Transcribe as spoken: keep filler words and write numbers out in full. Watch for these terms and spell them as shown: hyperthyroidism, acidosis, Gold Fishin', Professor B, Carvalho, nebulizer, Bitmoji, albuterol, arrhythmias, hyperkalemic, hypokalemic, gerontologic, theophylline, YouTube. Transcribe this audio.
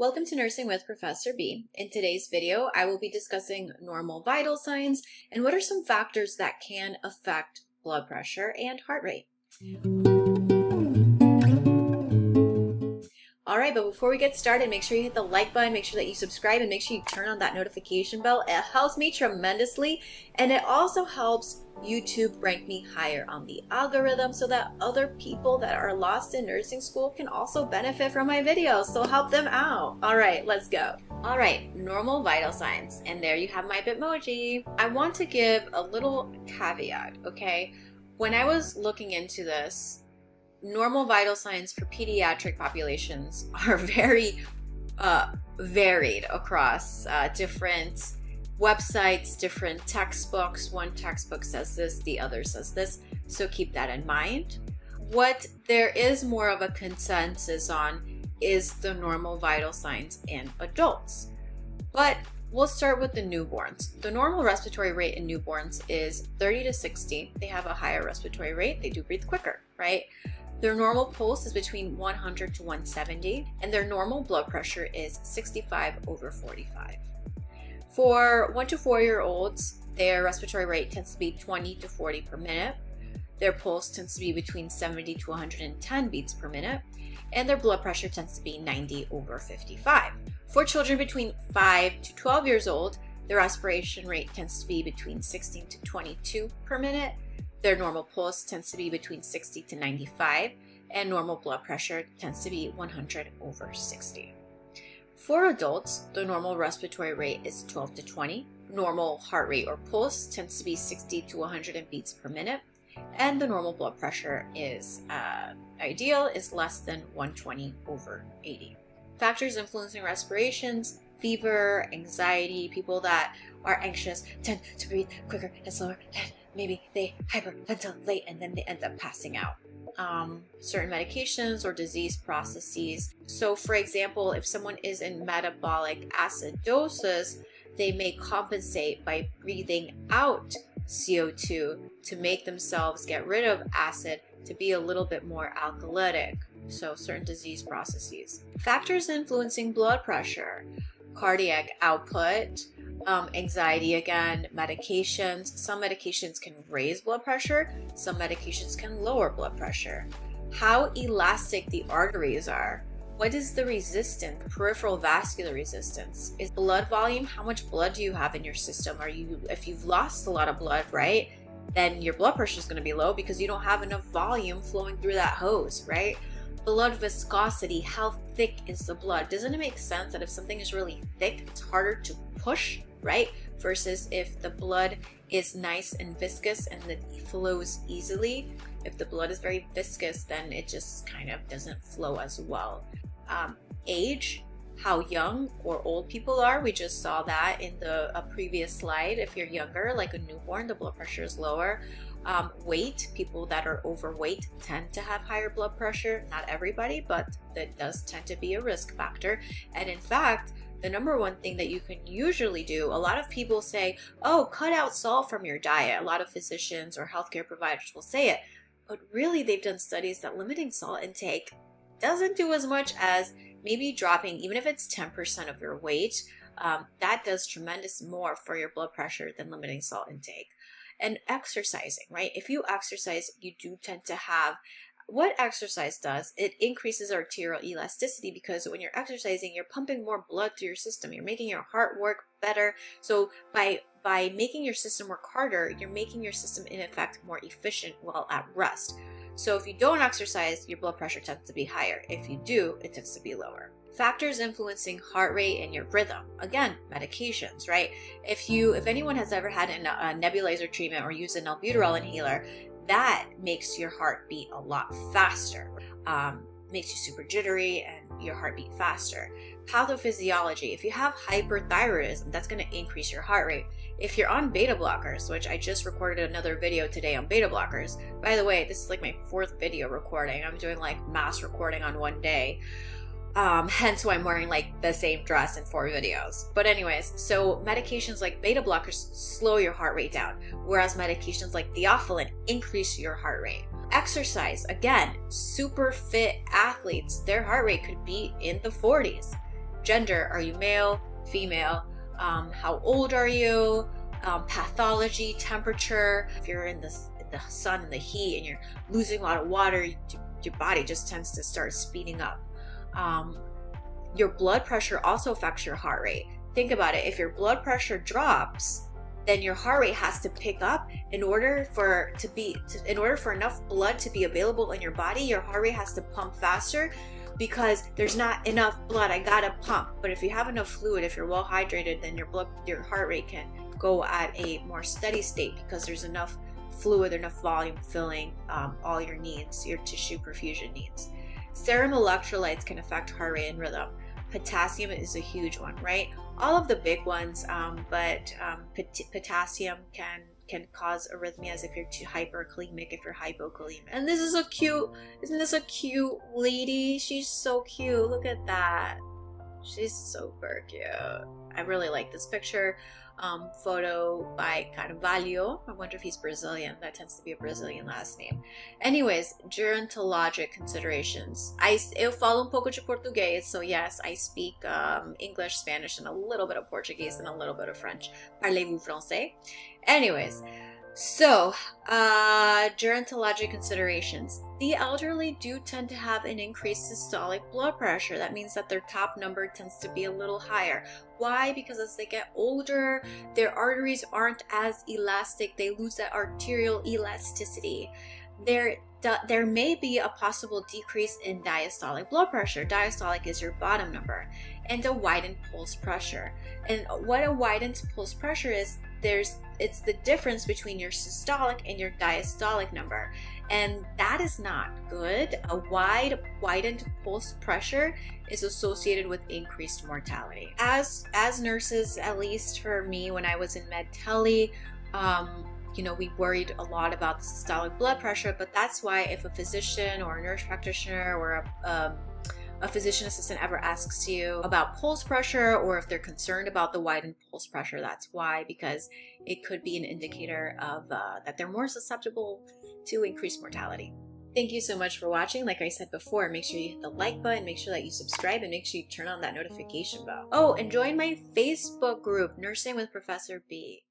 Welcome to Nursing with Professor B. In today's video, I will be discussing normal vital signs and what are some factors that can affect blood pressure and heart rate. All right, but before we get started, make sure you hit the like button, make sure that you subscribe, and make sure you turn on that notification bell. It helps me tremendously, and it also helps YouTube rank me higher on the algorithm so that other people that are lost in nursing school can also benefit from my videos, so help them out. All right, let's go. All right, normal vital signs, and there you have my Bitmoji. I want to give a little caveat, okay? When I was looking into this, normal vital signs for pediatric populations are very uh, varied across uh, different websites, different textbooks. One textbook says this, the other says this, so keep that in mind. What there is more of a consensus on is the normal vital signs in adults, but we'll start with the newborns. The normal respiratory rate in newborns is thirty to sixty. They have a higher respiratory rate, they do breathe quicker, right? Their normal pulse is between one hundred to one seventy, and their normal blood pressure is sixty-five over forty-five. For one to four year olds, their respiratory rate tends to be twenty to forty per minute. Their pulse tends to be between seventy to one hundred ten beats per minute, and their blood pressure tends to be ninety over fifty-five. For children between five to twelve years old, their respiration rate tends to be between sixteen to twenty-two per minute. Their normal pulse tends to be between sixty to ninety-five, and normal blood pressure tends to be one hundred over sixty. For adults, the normal respiratory rate is twelve to twenty. Normal heart rate or pulse tends to be sixty to one hundred beats per minute, and the normal blood pressure is uh, ideal is less than one twenty over eighty. Factors influencing respirations: fever, anxiety. People that are anxious tend to breathe quicker and slower. Maybe they hyperventilate and then they end up passing out. Um, certain medications or disease processes. So for example, if someone is in metabolic acidosis, they may compensate by breathing out C O two to make themselves get rid of acid to be a little bit more alkalytic. So certain disease processes. Factors influencing blood pressure: cardiac output, Um, anxiety again, medications. Some medications can raise blood pressure, some medications can lower blood pressure. How elastic the arteries are. What is the resistance, peripheral vascular resistance? Is blood volume, how much blood do you have in your system? Are you, if you've lost a lot of blood, right, then your blood pressure is going to be low because you don't have enough volume flowing through that hose, right? Blood viscosity, how thick is the blood? Doesn't it make sense that if something is really thick, it's harder to push, right? Versus if the blood is nice and viscous and it flows easily. If the blood is very viscous, then it just kind of doesn't flow as well. Um, age, how young or old people are. We just saw that in the a previous slide. If you're younger, like a newborn, the blood pressure is lower. Um, weight, people that are overweight tend to have higher blood pressure. Not everybody, but that does tend to be a risk factor. And in fact, the number one thing that you can usually do, a lot of people say, oh, cut out salt from your diet. A lot of physicians or healthcare providers will say it, but really they've done studies that limiting salt intake doesn't do as much as maybe dropping, even if it's ten percent of your weight. Um, that does tremendous more for your blood pressure than limiting salt intake. And exercising, right? If you exercise, you do tend to have, what exercise does, it increases arterial elasticity, because when you're exercising, you're pumping more blood through your system. You're making your heart work better. So by by making your system work harder, you're making your system in effect more efficient while at rest. So if you don't exercise, your blood pressure tends to be higher. If you do, it tends to be lower. Factors influencing heart rate and your rhythm. Again, medications, right? If you, if anyone has ever had an, a nebulizer treatment or used an albuterol inhaler, that makes your heart beat a lot faster. Um, makes you super jittery and your heart beat faster. Pathophysiology. If you have hyperthyroidism, that's going to increase your heart rate. If you're on beta blockers, which I just recorded another video today on beta blockers. By the way, this is like my fourth video recording. I'm doing like mass recording on one day. Um, hence why I'm wearing like the same dress in four videos. But anyways, so medications like beta blockers slow your heart rate down, whereas medications like theophylline increase your heart rate. Exercise, again, super fit athletes, their heart rate could be in the forties. gender. Are you male, female? Um, how old are you? Um, pathology, temperature. If you're in the, in the sun and the heat and you're losing a lot of water, you, your body just tends to start speeding up. Um, your blood pressure also affects your heart rate. Think about it. If your blood pressure drops, then your heart rate has to pick up in order for to be to, in order for enough blood to be available in your body. Your heart rate has to pump faster because there's not enough blood. I gotta pump. But if you have enough fluid, if you're well hydrated, then your blood, your heart rate can go at a more steady state because there's enough fluid, enough volume filling um, all your needs, your tissue perfusion needs. Serum electrolytes can affect heart rate and rhythm. Potassium is a huge one, right? All of the big ones, um, but um, pot potassium can can cause arrhythmias if you're too hyperkalemic, if you're hypokalemic. And this is a cute, isn't this a cute lady? She's so cute. Look at that. She's super cute. I really like this picture. Um, photo by Carvalho. I wonder if he's Brazilian. That tends to be a Brazilian last name. Anyways, gerontologic considerations. I, eu falo um pouco de português, so yes, I speak um, English, Spanish, and a little bit of Portuguese, and a little bit of French. Parlez-vous français? Anyways, so uh, gerontologic considerations. The elderly do tend to have an increased systolic blood pressure. That means that their top number tends to be a little higher. Why? Because as they get older, their arteries aren't as elastic. They lose that arterial elasticity. There, there may be a possible decrease in diastolic blood pressure. Diastolic is your bottom number. And a widened pulse pressure. And what a widened pulse pressure is, there's it's the difference between your systolic and your diastolic number. And that is not good. A wide, widened pulse pressure is associated with increased mortality. As as nurses, at least for me, when I was in med tele, um, you know, we worried a lot about the systolic blood pressure. But that's why if a physician or a nurse practitioner or a, a A physician assistant ever asks you about pulse pressure, or if they're concerned about the widened pulse pressure, that's why, because it could be an indicator of uh, that they're more susceptible to increased mortality. Thank you so much for watching. Like I said before, make sure you hit the like button, make sure that you subscribe, and make sure you turn on that notification bell. Oh, and join my Facebook group, Nursing with Professor B.